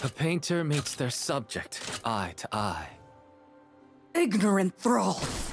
The painter meets their subject, eye to eye. Ignorant thralls!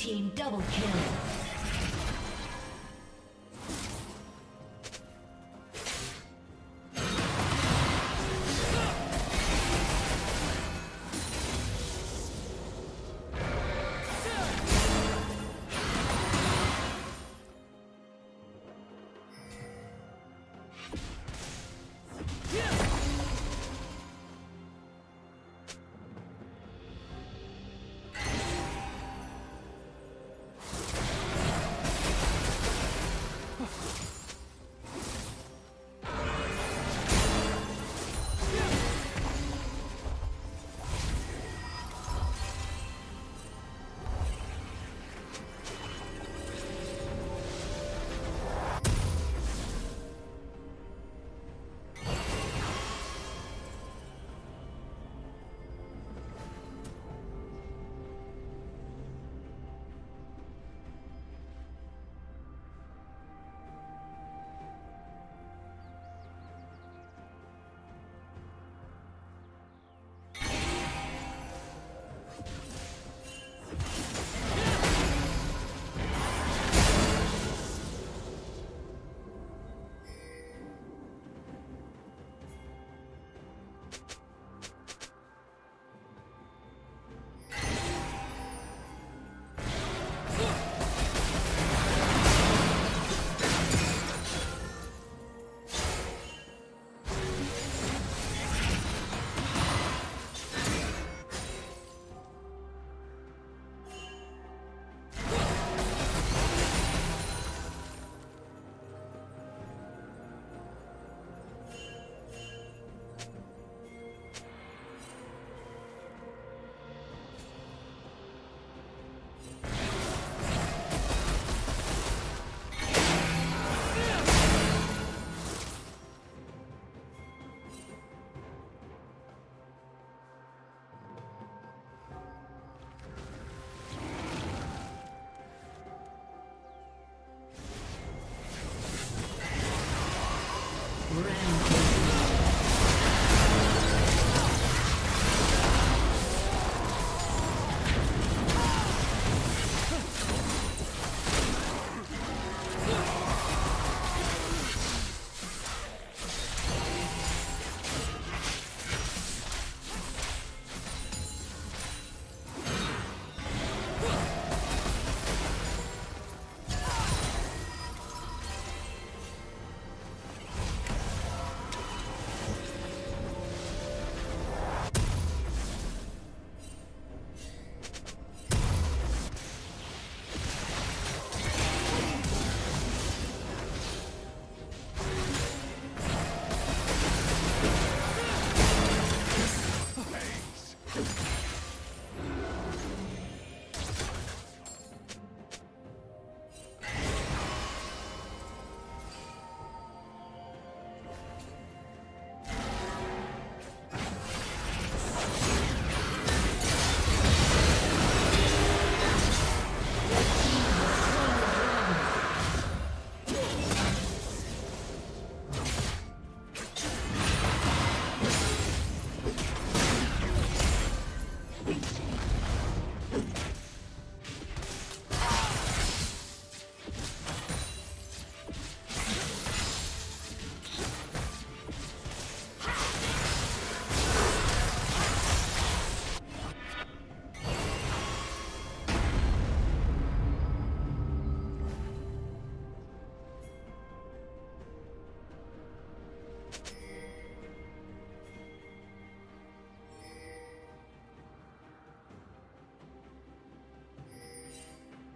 team double kill.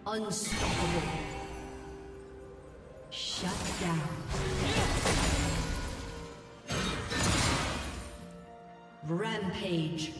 Unstoppable. Shut down. Rampage.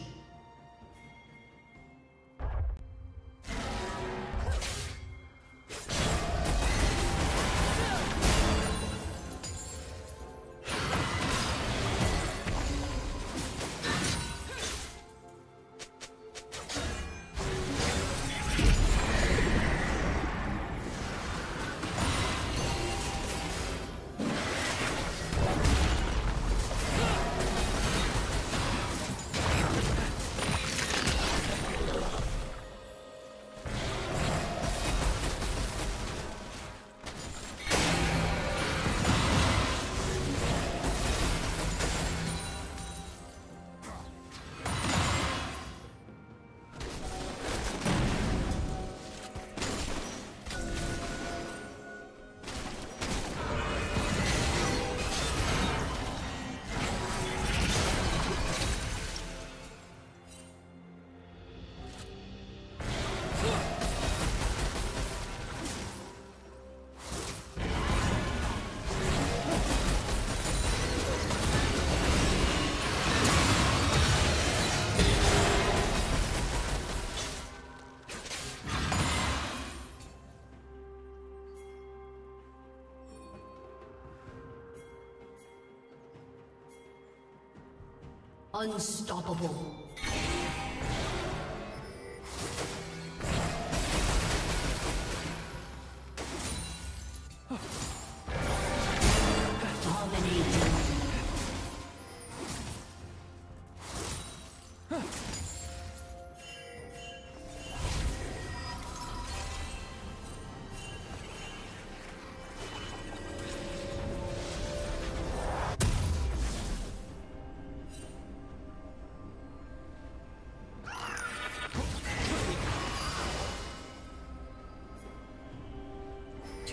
Unstoppable.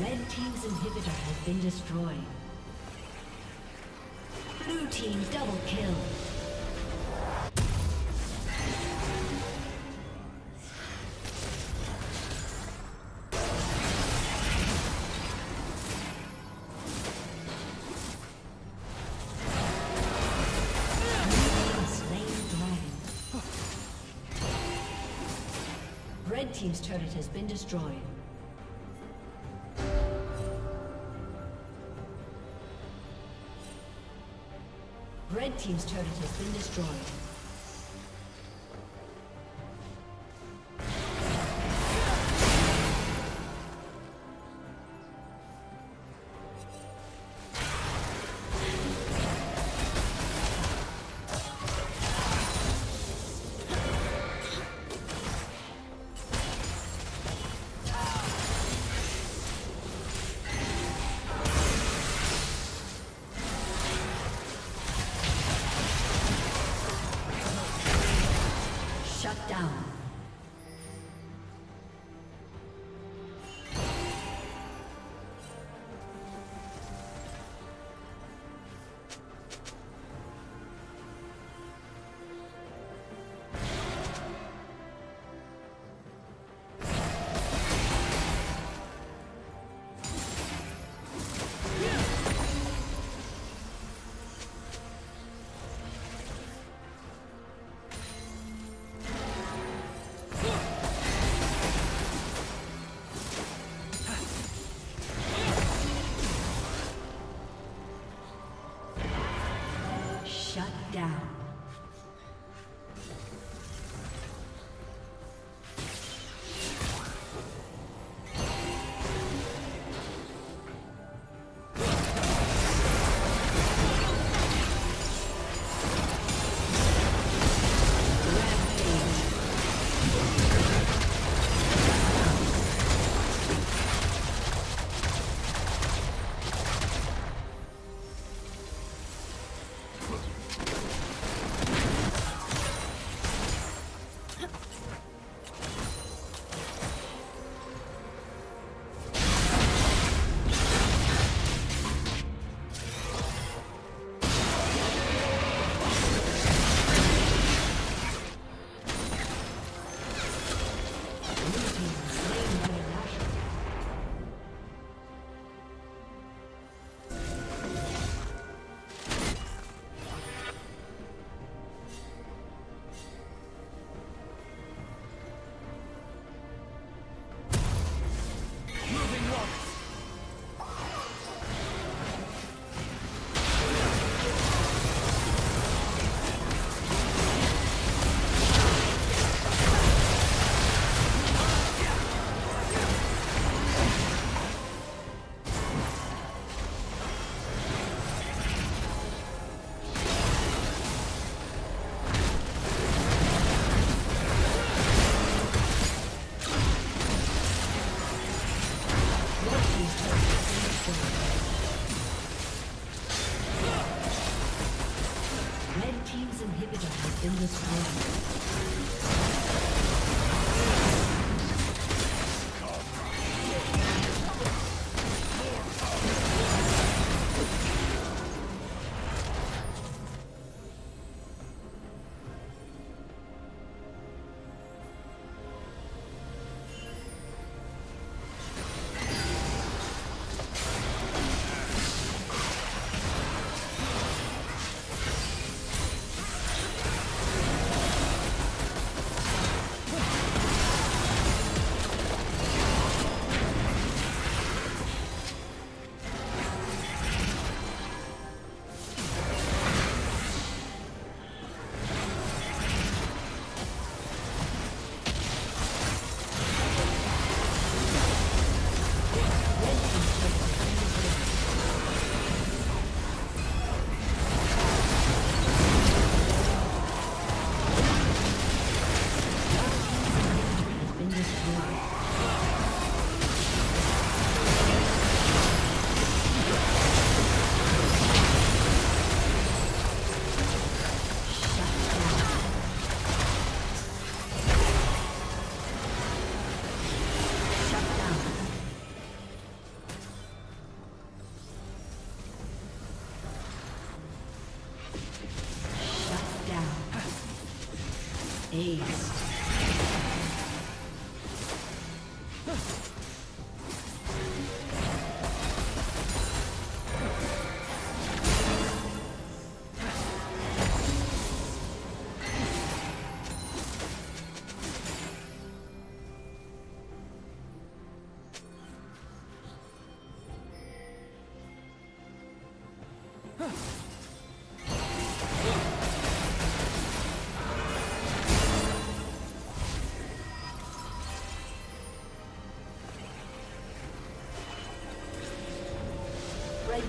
Red team's inhibitor has been destroyed. Blue team double kill. Red Team's turret has been destroyed. Red Team's turret has been destroyed.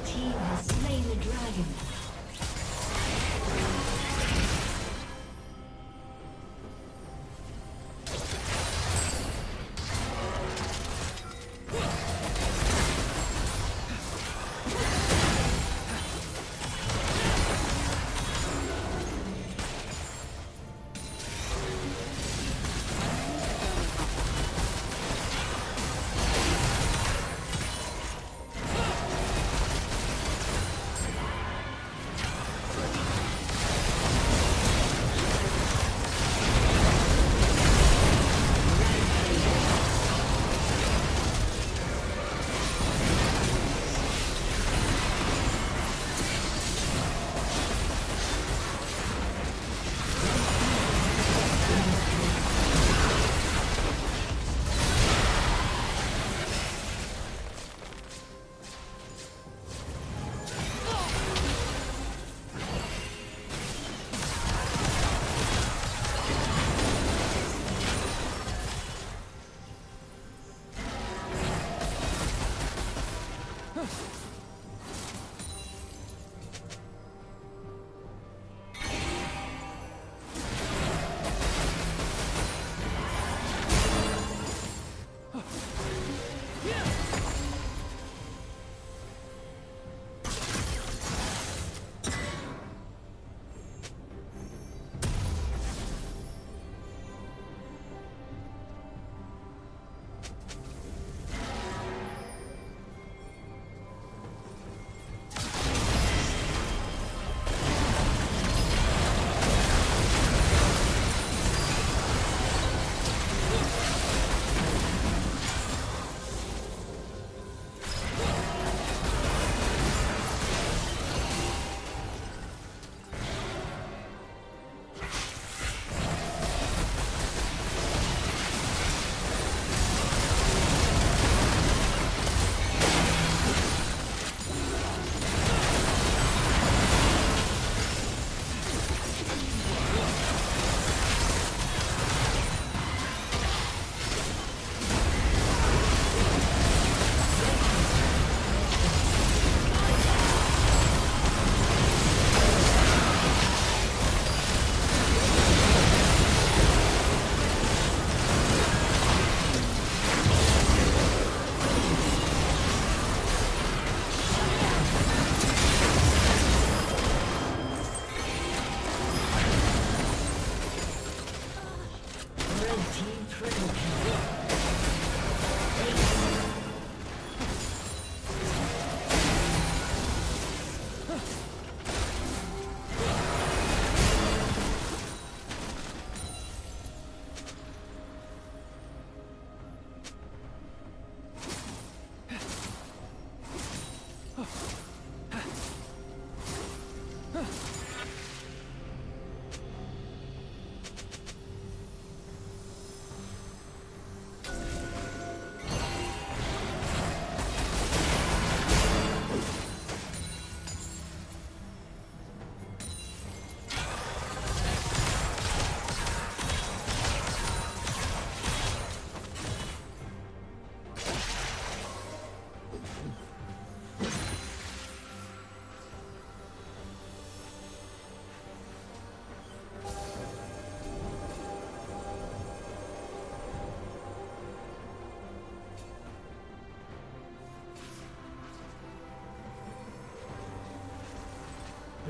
team has slain the dragon.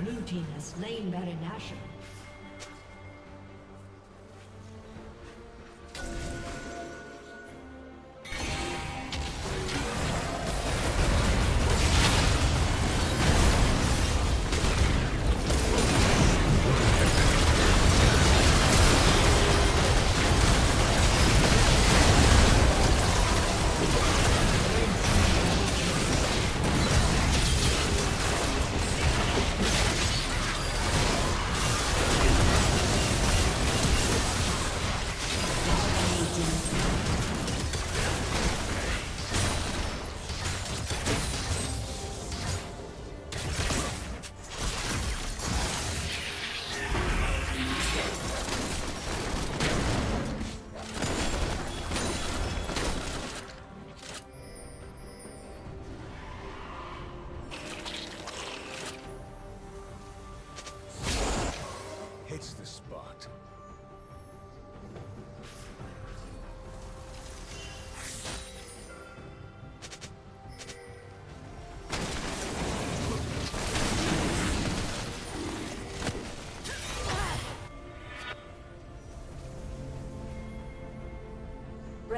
Blue team has slain Baron Nashor.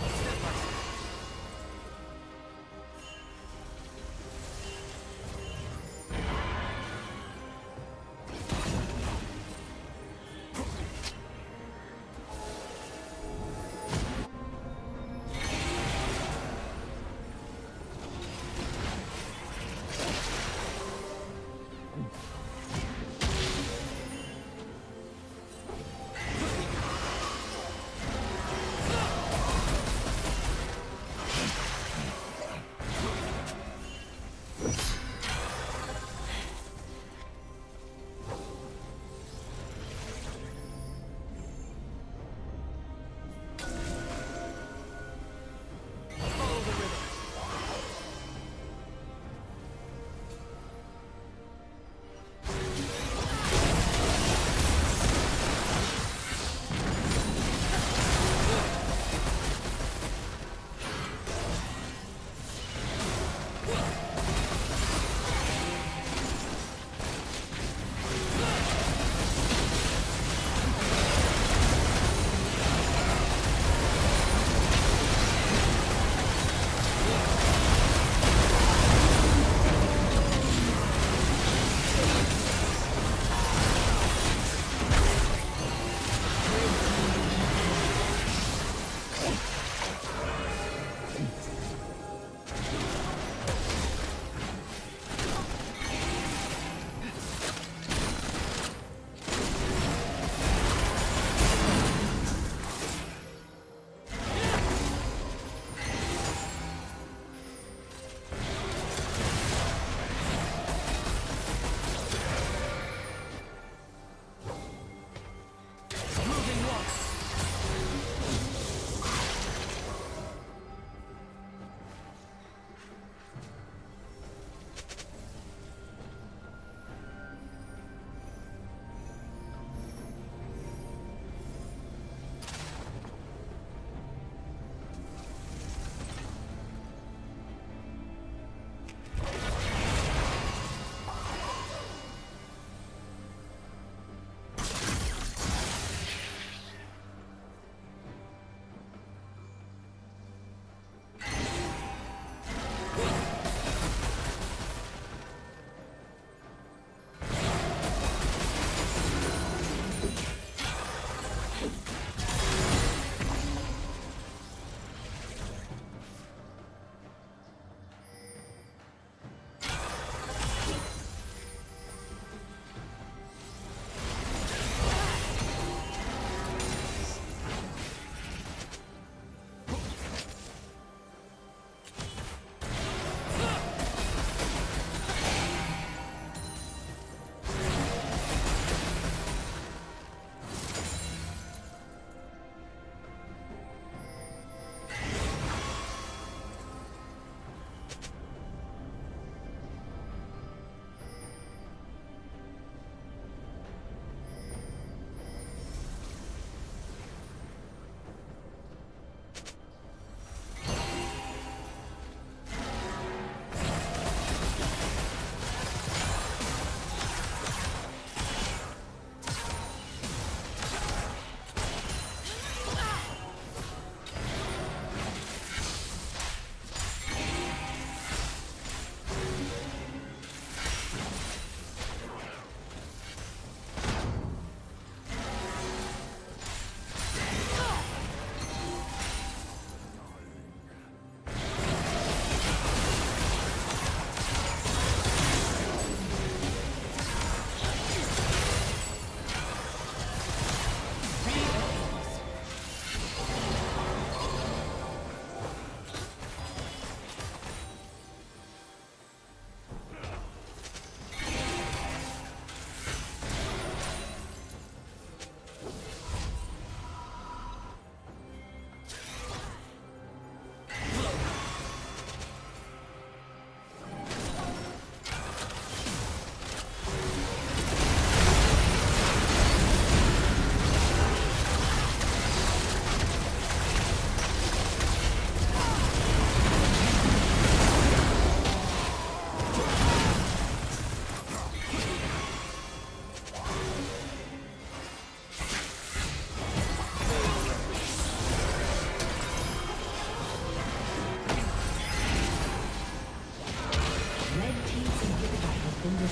No!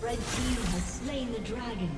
Red team has slain the dragon.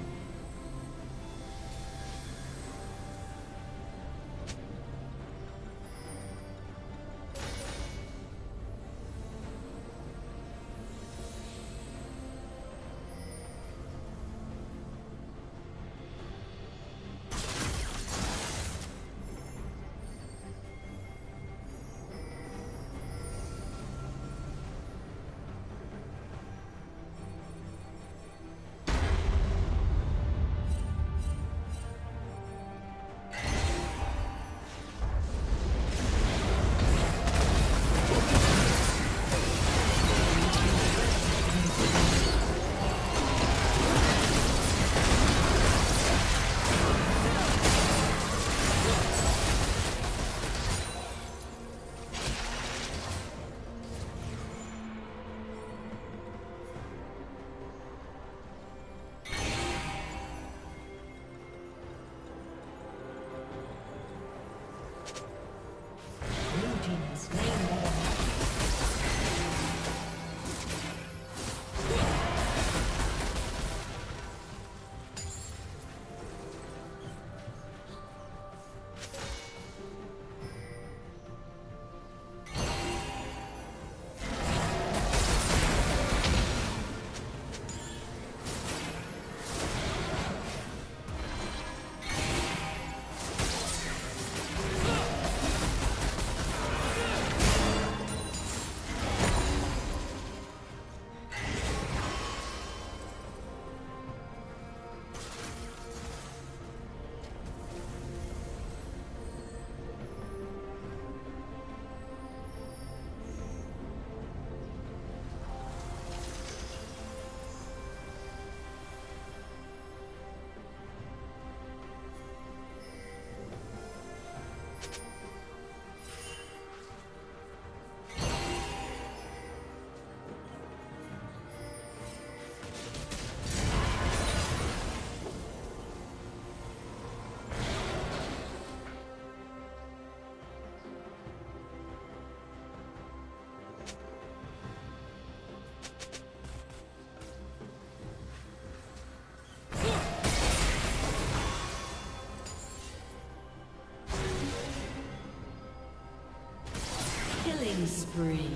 Spree.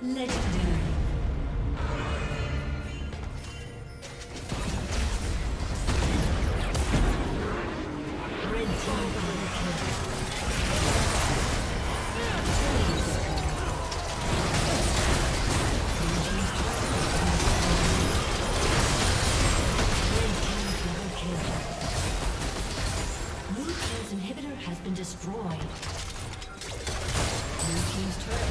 Legendary. Blue team's inhibitor has been destroyed. Blue team's turret